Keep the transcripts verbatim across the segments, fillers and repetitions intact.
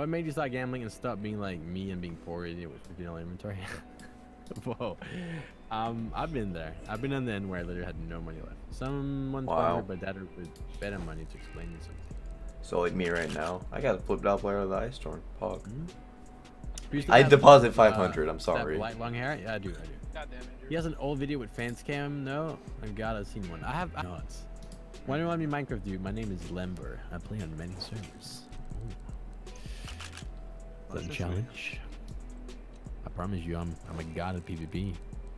What made you stop gambling and stop being like me and being poor idiot with fifty dollars inventory? Whoa. Um, I've been there. I've been on the end where I literally had no money left. Someone wow. but that would bet on money to explain me something. So like me right now, I got flipped out player of the Ice Storm. Pog. Mm -hmm. I deposit five hundred. Uh, I'm sorry. That light long hair? Yeah, I do. I do. God damn it. He has an old video with fans cam. No, oh God, I've seen one. I have nuts. Why do you want me Minecraft, dude? My name is Lember. I play on many servers. That's a challenge. Weird. I promise you, I'm I'm a god of PvP.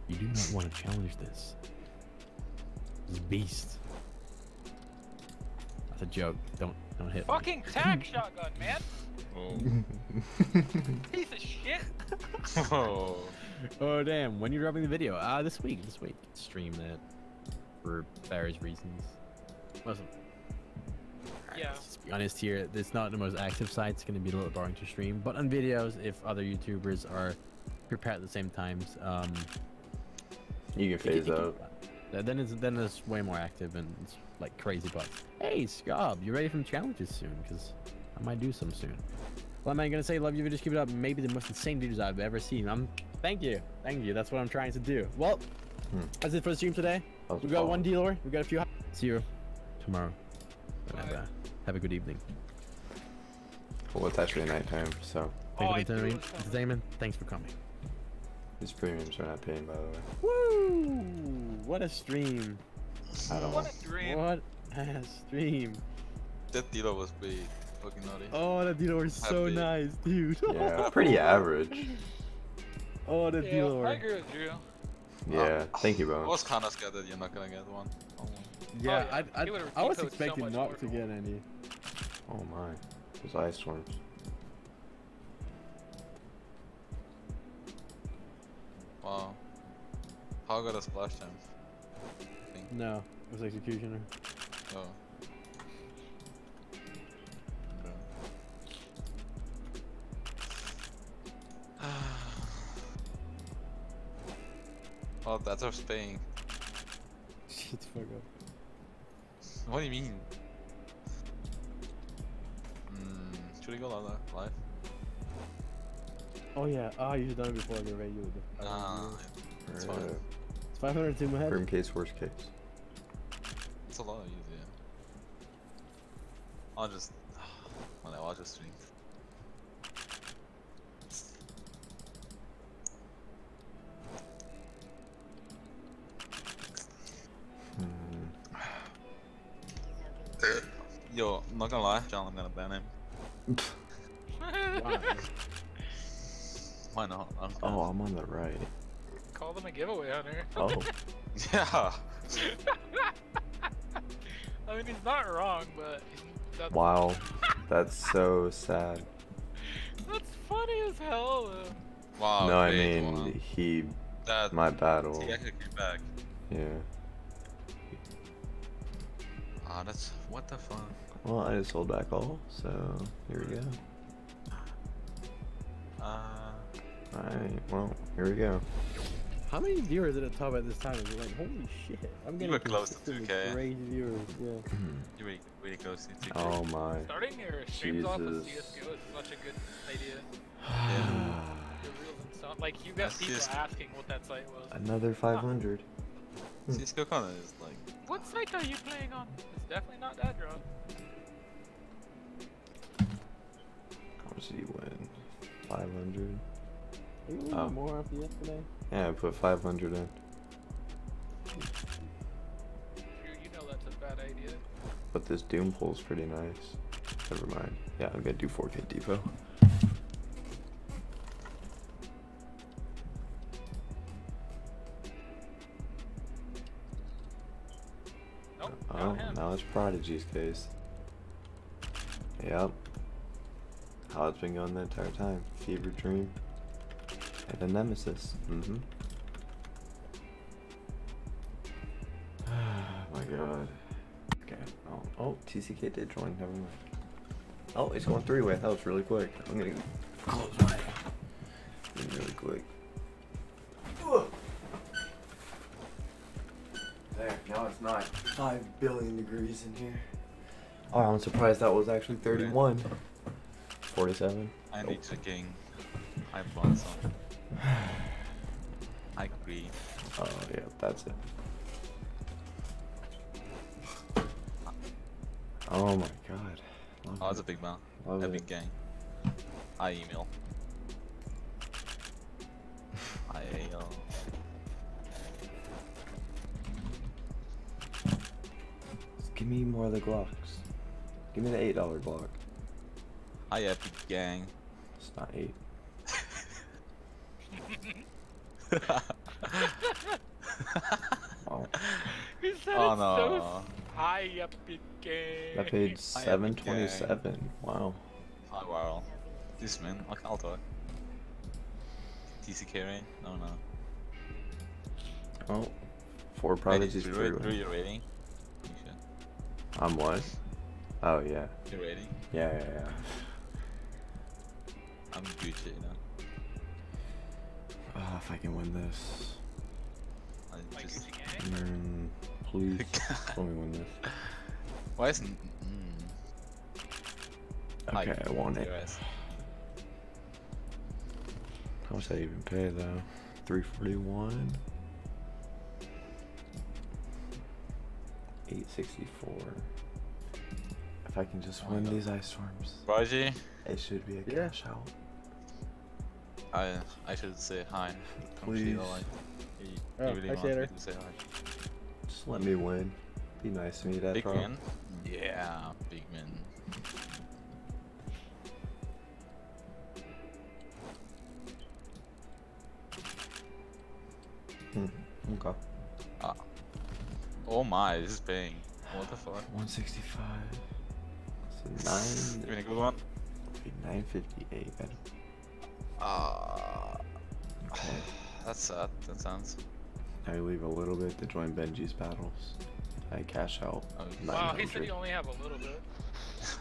You do not want to challenge this. This beast. That's a joke. Don't. Don't hit fucking me. Tag shotgun, man. Oh. Piece of shit. Oh. Oh damn. When are you dropping the video? Ah, uh, this week. This week. Stream that for various reasons. Listen. Right, yeah. Let's just be honest here. It's not the most active site. It's going to be a little boring to stream. But on videos, if other YouTubers are prepared at the same times, um, you can phase out. Then it's then it's way more active and it's like crazy bugs. Hey Scob, you ready for some challenges soon? Because I might do some soon. Well, am I gonna say love you? Just keep it up. Maybe the most insane videos I've ever seen. I'm. Thank you, thank you. That's what I'm trying to do. Well, hmm. that's it for the stream today. We got one dealer. We got a few. See you tomorrow. Have a, have a good evening. Well, it's actually nighttime, so. Oh, Damon, thanks for coming. These premiums are not paying, by the way. Woo! What a stream. I don't what know. a dream. What a stream. That dealer was pretty fucking naughty. Oh, that dealer was so Happy. nice, dude. Yeah, pretty average. Oh, that yeah, dealer. I agree with you. Yeah, um, thank you, bro. I was kind of scared that you're not gonna get one. Oh. Yeah, oh, yeah, I, I, I, I was expecting so not to get any. Oh my, there's ice storms. Wow. How got a splash time? No, it was Executioner. Oh. Okay. Oh, that's our Spain. Shit, fuck up. What do you mean? Mm, should we go live? Oh yeah, ah, oh, you should have done it before the radio. Nah, it's fine. It's five hundred to my head. Grim case, worst case. It's a lot of easier. I'll just... Well, I'll just stream. Hmm. Yo, I'm not gonna lie, John, I'm gonna ban him. Wow. Why not? I'm oh, I'm on the right. Call them a giveaway, Hunter. Oh. Yeah. I mean, he's not wrong, but... That's... Wow. That's so sad. That's funny as hell, though. Wow. No, I mean, one. he... That, my battle. He actually came back. Yeah. Ah, oh, that's... What the fuck? Well, I just sold back all, so... Here we go. Uh... Alright, well, here we go. How many viewers at the top at this time? Is it like, holy shit. I'm getting close to two K. Crazy viewers, yeah. You were really close to two K. Oh my. Starting your streams Jesus. off with C S G O is such a good idea. Yeah. Like, you got That's people C S G O. asking what that site was. Another five hundred. Huh. C S G O Connor is like. What site are you playing on? It's definitely not Datdrop. How much did he win? five hundred. Are you a little oh. more after yesterday? Yeah, I put five hundred in. Dude, you know that's a bad idea. But this Doom pole's pretty nice. Never mind. Yeah, I'm gonna do four K Devo. Nope, oh, now it's Prodigy's case. Yep. How it's been going the entire time. Fever dream. And a nemesis. Mm-hmm. Oh my god. Okay. Oh, oh, T C K did join. Never mind. Oh, it's going three-way. That was really quick. I'm gonna close my. Really quick. There. Now it's not five billion degrees in here. Oh, I'm surprised that was actually thirty-one. forty-seven. I need to king. I bought some. I agree. Oh yeah, that's it. Oh my god. Love oh, that's it. A big mouth. Love a it. Big gang. I email. I email. Give me more of the Glocks. Give me the eight dollar Glock. I epic gang. It's not eight. Oh. He said oh, it's no. So I epic gang. That paid seven twenty seven. Wow. Oh, wow. This man, I can't talk. T C K rating? No, no. Oh, four prodigies. Wait, through, through your rating. I'm what? Oh yeah. You ready? Yeah, yeah, yeah. I'm Gucci, you know. Ah, oh, if I can win this. I just... mm, please, let me win this. Why isn't? Mm. Okay, I, I want it. U S. How much did I even pay though? Three forty-one. eight sixty-four. If I can just win oh, these ice storms, Raji, it should be a yeah. cash out. I I should say hi. Please. He, he oh, really wants me to say hi. Just let me win. Be nice to me, Datdrop. Big man. Yeah, big man. Hmm. Okay. Ah. Oh my, this is bang. What the fuck? one sixty-five. So nine. Give me a good one. nine fifty-eight. Ah. Uh, okay. That's sad. That sounds. I leave a little bit to join Benji's battles. I cash out. Oh, wow, he said you only have a little bit.